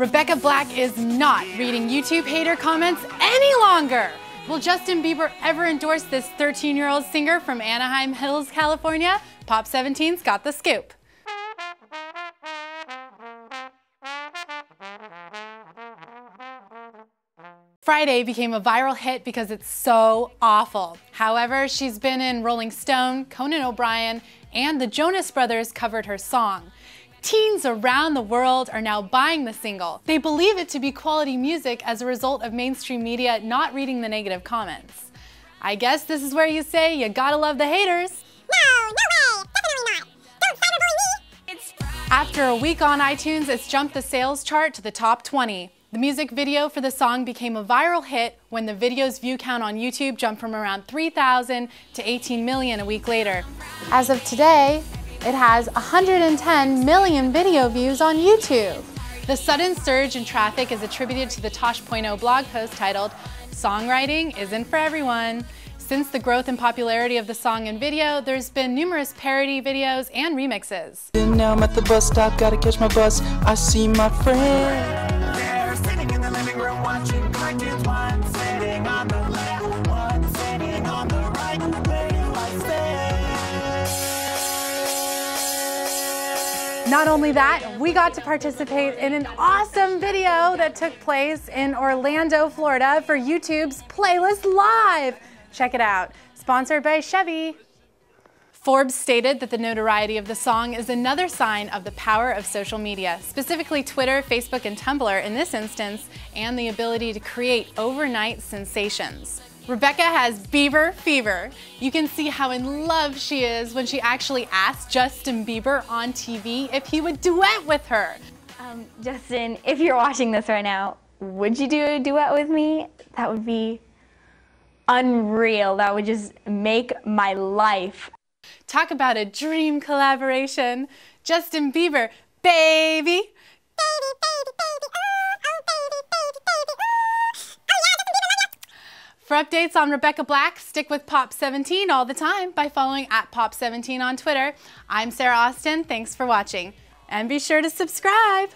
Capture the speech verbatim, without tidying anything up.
Rebecca Black is not reading YouTube hater comments any longer. Will Justin Bieber ever endorse this thirteen-year-old singer from Anaheim Hills, California? Pop seventeen's got the scoop. Friday became a viral hit because it's so awful. However, she's been in Rolling Stone, Conan O'Brien, and the Jonas Brothers covered her song. Teens around the world are now buying the single. They believe it to be quality music as a result of mainstream media not reading the negative comments. I guess this is where you say you gotta love the haters. No, no way, definitely not. Don't cyberbully me. It's After a week on iTunes, it's jumped the sales chart to the top twenty. The music video for the song became a viral hit when the video's view count on YouTube jumped from around three thousand to eighteen million a week later. As of today, it has one hundred ten million video views on YouTube. The sudden surge in traffic is attributed to the Tosh point oh blog post titled, "Songwriting Isn't for Everyone." Since the growth in popularity of the song and video, there's been numerous parody videos and remixes. Now I'm at the bus stop, gotta catch my bus, I see my friend. Not only that, we got to participate in an awesome video that took place in Orlando, Florida for YouTube's Playlist Live. Check it out. Sponsored by Chevy. Forbes stated that the notoriety of the song is another sign of the power of social media, specifically Twitter, Facebook, and Tumblr in this instance, and the ability to create overnight sensations. Rebecca has Bieber fever. You can see how in love she is when she actually asked Justin Bieber on T V if he would duet with her. Um, Justin, if you're watching this right now, would you do a duet with me? That would be unreal. That would just make my life. Talk about a dream collaboration. Justin Bieber, baby. Baby, baby, baby. For updates on Rebecca Black, stick with Pop seventeen all the time by following at Pop seventeen on Twitter. I'm Sarah Austin, thanks for watching. And be sure to subscribe!